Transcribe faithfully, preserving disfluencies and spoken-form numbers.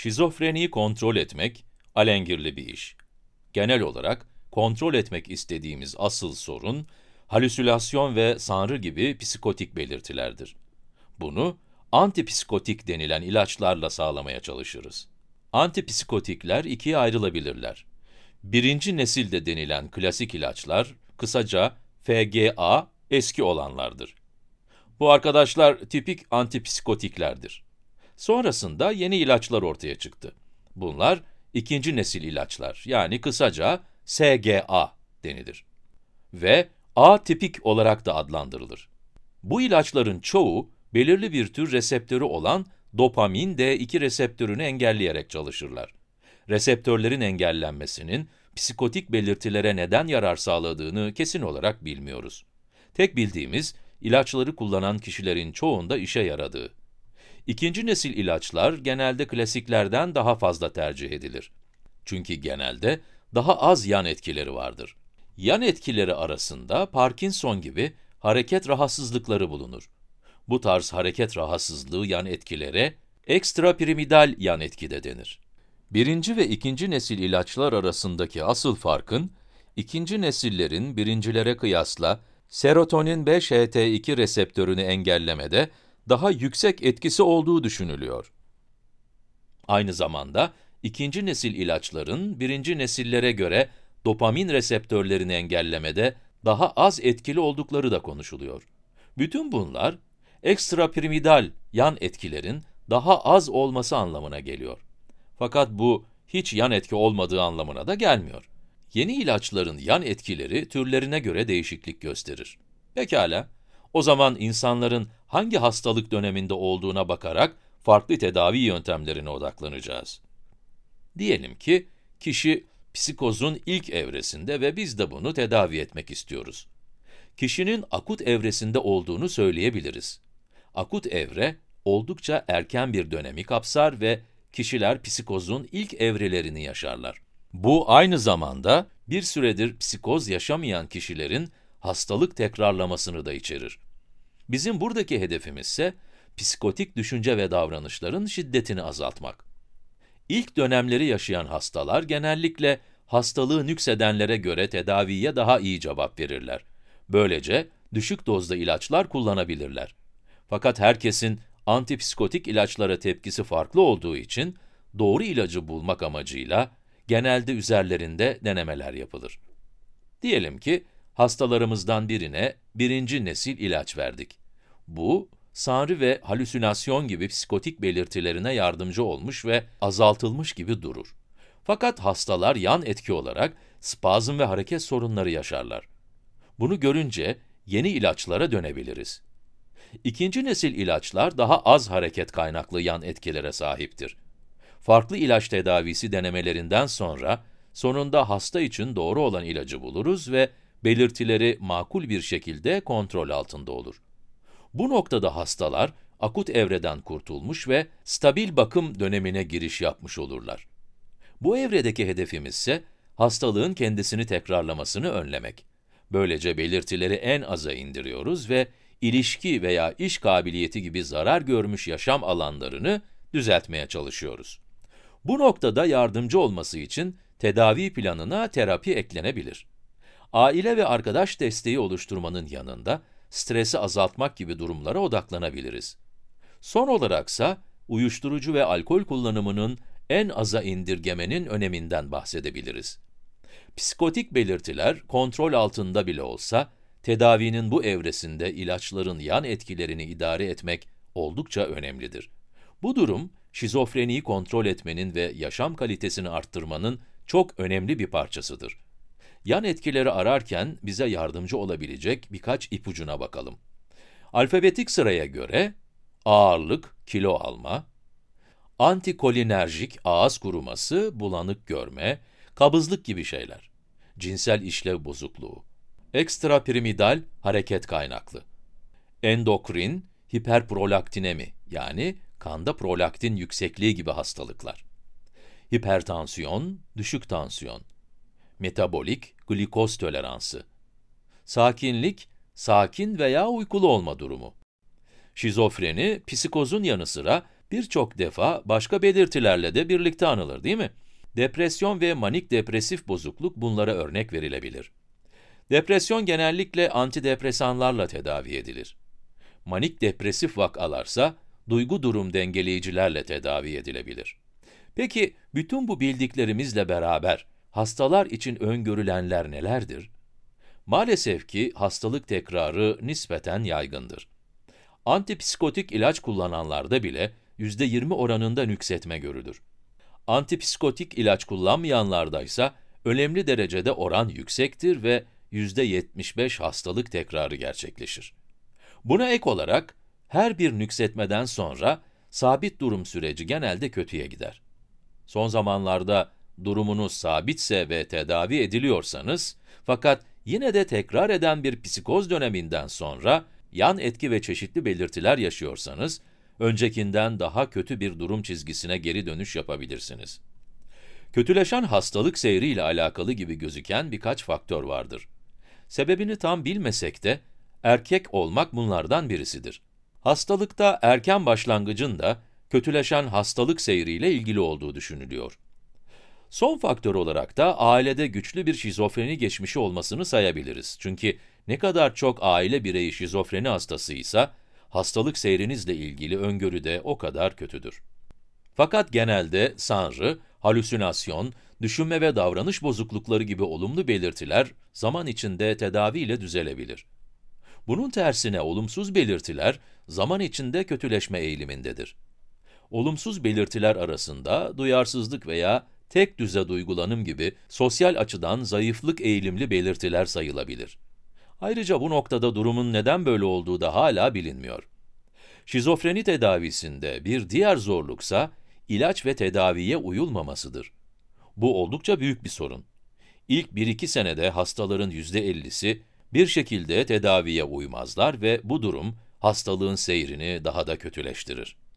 Şizofreniyi kontrol etmek alengirli bir iş. Genel olarak kontrol etmek istediğimiz asıl sorun, halüsinasyon ve sanrı gibi psikotik belirtilerdir. Bunu antipsikotik denilen ilaçlarla sağlamaya çalışırız. Antipsikotikler ikiye ayrılabilirler. Birinci nesilde denilen klasik ilaçlar, kısaca F G A, eski olanlardır. Bu arkadaşlar tipik antipsikotiklerdir. Sonrasında yeni ilaçlar ortaya çıktı. Bunlar ikinci nesil ilaçlar, yani kısaca S G A denilir ve atipik olarak da adlandırılır. Bu ilaçların çoğu, belirli bir tür reseptörü olan dopamin D iki reseptörünü engelleyerek çalışırlar. Reseptörlerin engellenmesinin psikotik belirtilere neden yarar sağladığını kesin olarak bilmiyoruz. Tek bildiğimiz, ilaçları kullanan kişilerin çoğunda işe yaradığı. İkinci nesil ilaçlar genelde klasiklerden daha fazla tercih edilir. Çünkü genelde daha az yan etkileri vardır. Yan etkileri arasında Parkinson gibi hareket rahatsızlıkları bulunur. Bu tarz hareket rahatsızlığı yan etkilere ekstrapiramidal yan etki de denir. Birinci ve ikinci nesil ilaçlar arasındaki asıl farkın, ikinci nesillerin birincilere kıyasla serotonin beş H T iki reseptörünü engellemede daha yüksek etkisi olduğu düşünülüyor. Aynı zamanda ikinci nesil ilaçların birinci nesillere göre dopamin reseptörlerini engellemede daha az etkili oldukları da konuşuluyor. Bütün bunlar, ekstrapiramidal yan etkilerin daha az olması anlamına geliyor. Fakat bu, hiç yan etki olmadığı anlamına da gelmiyor. Yeni ilaçların yan etkileri türlerine göre değişiklik gösterir. Pekala, o zaman insanların hangi hastalık döneminde olduğuna bakarak farklı tedavi yöntemlerine odaklanacağız. Diyelim ki, kişi psikozun ilk evresinde ve biz de bunu tedavi etmek istiyoruz. Kişinin akut evresinde olduğunu söyleyebiliriz. Akut evre, oldukça erken bir dönemi kapsar ve kişiler psikozun ilk evrelerini yaşarlar. Bu aynı zamanda bir süredir psikoz yaşamayan kişilerin hastalık tekrarlamasını da içerir. Bizim buradaki hedefimiz ise psikotik düşünce ve davranışların şiddetini azaltmak. İlk dönemleri yaşayan hastalar genellikle hastalığı nüksedenlere göre tedaviye daha iyi cevap verirler. Böylece düşük dozda ilaçlar kullanabilirler. Fakat herkesin antipsikotik ilaçlara tepkisi farklı olduğu için doğru ilacı bulmak amacıyla genelde üzerlerinde denemeler yapılır. Diyelim ki hastalarımızdan birine birinci nesil ilaç verdik. Bu, sanrı ve halüsinasyon gibi psikotik belirtilerine yardımcı olmuş ve azaltılmış gibi durur. Fakat hastalar yan etki olarak spazm ve hareket sorunları yaşarlar. Bunu görünce yeni ilaçlara dönebiliriz. İkinci nesil ilaçlar daha az hareket kaynaklı yan etkilere sahiptir. Farklı ilaç tedavisi denemelerinden sonra, sonunda hasta için doğru olan ilacı buluruz ve belirtileri makul bir şekilde kontrol altında olur. Bu noktada hastalar, akut evreden kurtulmuş ve stabil bakım dönemine giriş yapmış olurlar. Bu evredeki hedefimiz ise, hastalığın kendisini tekrarlamasını önlemek. Böylece belirtileri en aza indiriyoruz ve ilişki veya iş kabiliyeti gibi zarar görmüş yaşam alanlarını düzeltmeye çalışıyoruz. Bu noktada yardımcı olması için tedavi planına terapi eklenebilir. Aile ve arkadaş desteği oluşturmanın yanında, stresi azaltmak gibi durumlara odaklanabiliriz. Son olaraksa, uyuşturucu ve alkol kullanımının en aza indirgemenin öneminden bahsedebiliriz. Psikotik belirtiler kontrol altında bile olsa, tedavinin bu evresinde ilaçların yan etkilerini idare etmek oldukça önemlidir. Bu durum, şizofreniyi kontrol etmenin ve yaşam kalitesini arttırmanın çok önemli bir parçasıdır. Yan etkileri ararken bize yardımcı olabilecek birkaç ipucuna bakalım. Alfabetik sıraya göre ağırlık, kilo alma, antikolinerjik, ağız kuruması, bulanık görme, kabızlık gibi şeyler, cinsel işlev bozukluğu, ekstrapiramidal hareket kaynaklı, endokrin, hiperprolaktinemi yani kanda prolaktin yüksekliği gibi hastalıklar, hipertansiyon, düşük tansiyon, metabolik, glikoz toleransı, sakinlik, sakin veya uykulu olma durumu. Şizofreni, psikozun yanı sıra birçok defa başka belirtilerle de birlikte anılır, değil mi? Depresyon ve manik depresif bozukluk bunlara örnek verilebilir. Depresyon genellikle antidepresanlarla tedavi edilir. Manik depresif vakalarsa duygu durum dengeleyicilerle tedavi edilebilir. Peki, bütün bu bildiklerimizle beraber hastalar için öngörülenler nelerdir? Maalesef ki hastalık tekrarı nispeten yaygındır. Antipsikotik ilaç kullananlarda bile yüzde yirmi oranında nüksetme görülür. Antipsikotik ilaç kullanmayanlarda ise önemli derecede oran yüksektir ve yüzde yetmiş beş hastalık tekrarı gerçekleşir. Buna ek olarak her bir nüksetmeden sonra sabit durum süreci genelde kötüye gider. Son zamanlarda durumunuz sabitse ve tedavi ediliyorsanız, fakat yine de tekrar eden bir psikoz döneminden sonra yan etki ve çeşitli belirtiler yaşıyorsanız, öncekinden daha kötü bir durum çizgisine geri dönüş yapabilirsiniz. Kötüleşen hastalık seyriyle alakalı gibi gözüken birkaç faktör vardır. Sebebini tam bilmesek de erkek olmak bunlardan birisidir. Hastalıkta erken başlangıcın da kötüleşen hastalık seyriyle ilgili olduğu düşünülüyor. Son faktör olarak da ailede güçlü bir şizofreni geçmişi olmasını sayabiliriz. Çünkü ne kadar çok aile bireyi şizofreni hastasıysa, hastalık seyrinizle ilgili öngörü de o kadar kötüdür. Fakat genelde sanrı, halüsinasyon, düşünme ve davranış bozuklukları gibi olumlu belirtiler zaman içinde tedaviyle düzelebilir. Bunun tersine olumsuz belirtiler zaman içinde kötüleşme eğilimindedir. Olumsuz belirtiler arasında duyarsızlık veya tek düze duygulanım gibi sosyal açıdan zayıflık eğilimli belirtiler sayılabilir. Ayrıca bu noktada durumun neden böyle olduğu da hala bilinmiyor. Şizofreni tedavisinde bir diğer zorluksa ilaç ve tedaviye uyulmamasıdır. Bu oldukça büyük bir sorun. İlk bir iki senede hastaların yüzde ellisi bir şekilde tedaviye uymazlar ve bu durum hastalığın seyrini daha da kötüleştirir.